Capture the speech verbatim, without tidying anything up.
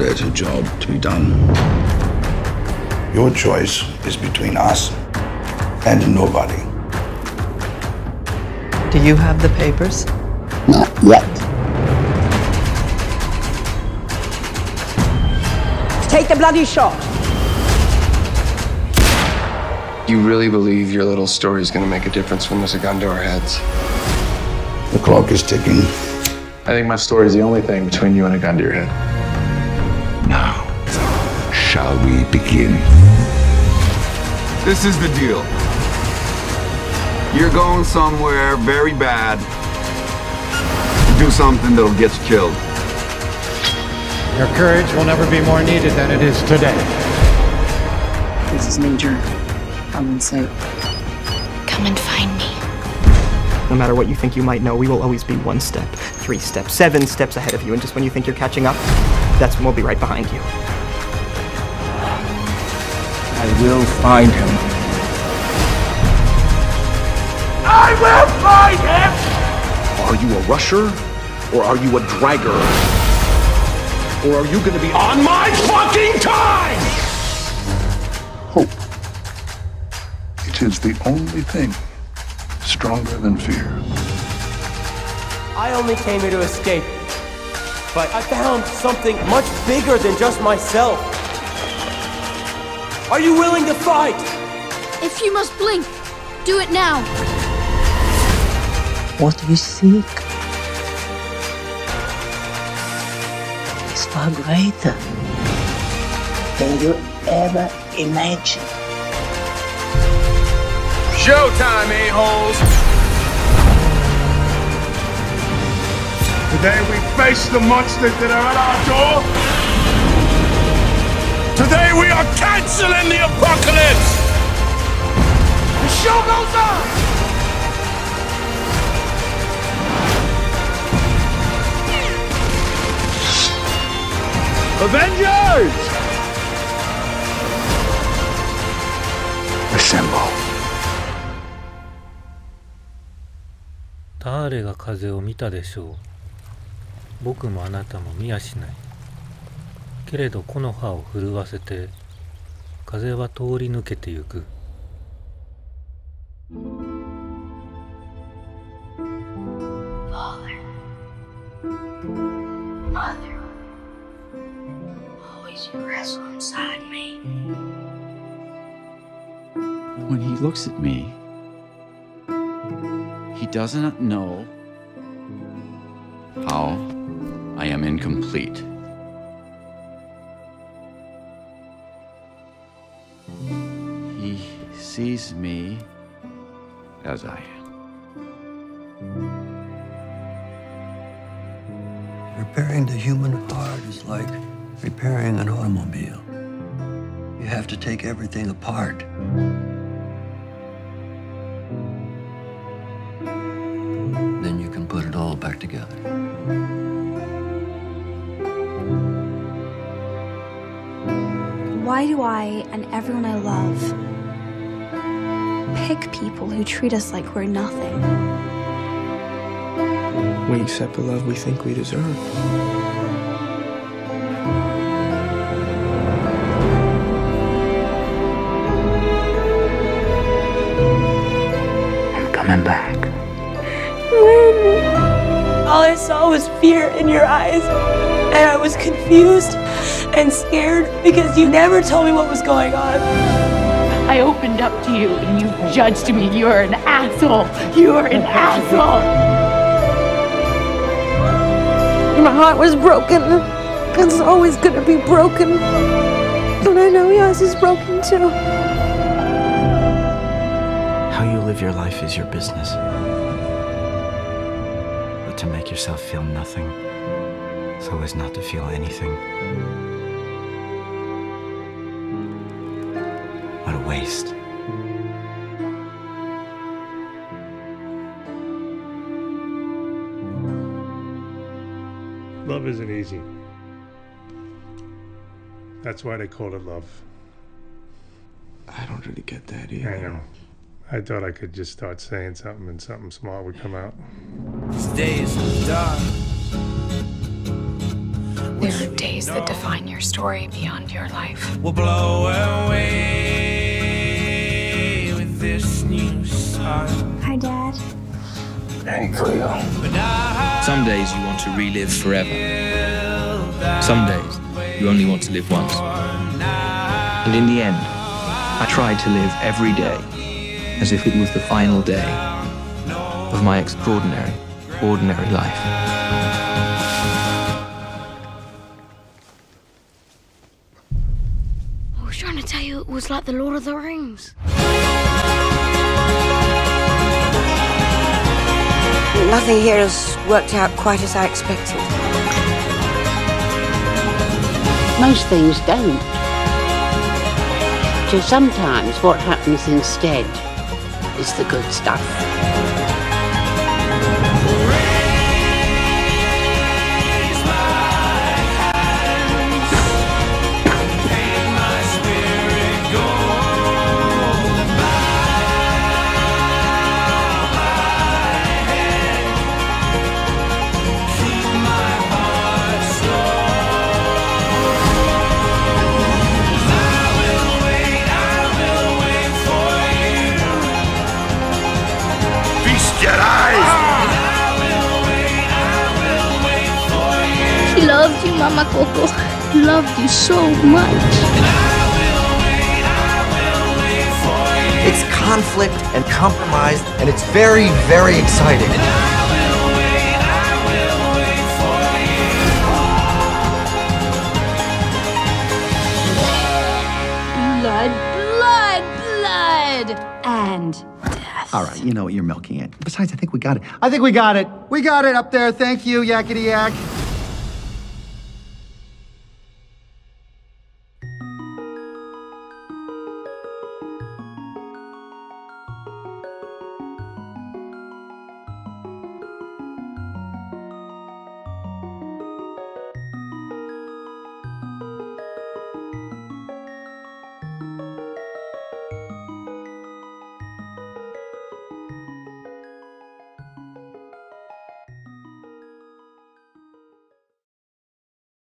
There's a job to be done. Your choice is between us and nobody. Do you have the papers? Not yet. Take the bloody shot. You really believe your little story is going to make a difference when there's a gun to our heads? The clock is ticking. I think my story is the only thing between you and a gun to your head. Now, shall we begin? This is the deal. You're going somewhere very bad. Do something that'll get you killed. Your courage will never be more needed than it is today. This is Major. I'm insane. Come and find me. No matter what you think you might know, we will always be one step, three steps, seven steps ahead of you. And just when you think you're catching up, that's when we'll be right behind you. I will find him. I will find him! Are you a rusher? Or are you a dragger? Or are you going to be on my fucking time? Hope. It is the only thing stronger than fear. I only came here to escape, but I found something much bigger than just myself. Are you willing to fight? If you must blink, do it now. What you seek is far greater than you ever imagined. Showtime, a-holes! Today we face the monsters that are at our door. Today we are canceling the apocalypse! The show goes on! Avengers! Assemble. 誰が風を見たでしょう。僕もあなたも見やしない。けれど木の葉を震わせて風は通り抜けてゆく。When he looks at me, he doesn't know how I am incomplete. He sees me as I am. Repairing the human heart is like repairing an automobile. You have to take everything apart. Back together. Why do I and everyone I love pick people who treat us like we're nothing? We accept the love we think we deserve. I'm coming back. All I saw was fear in your eyes, and I was confused and scared because you never told me what was going on. I opened up to you, and you judged me. You are an asshole. You are an asshole. My heart was broken. It's always going to be broken. And I know yours is broken, too. How you live your life is your business. To make yourself feel nothing, so as not to feel anything. What a waste. Love isn't easy. That's why they call it love. I don't really get that either. I know. I thought I could just start saying something and something smart would come out. These days are dark. There are days that define your story beyond your life. We'll blow away with this new sun. Hi, Dad. Thank you. Some days you want to relive forever. Some days you only want to live once. And in the end, I try to live every day as if it was the final day of my extraordinary, ordinary life. I was trying to tell you it was like the Lord of the Rings. Nothing here has worked out quite as I expected. Most things don't. So sometimes what happens instead is the good stuff. Get eyes. She loved you, Mama Coco. Loved you so much. It's conflict and compromise, and it's very, very exciting. Blood, blood, blood, and. All right, you know what, you're milking it. Besides, I think we got it. I think we got it. We got it up there. Thank you, yakety yak.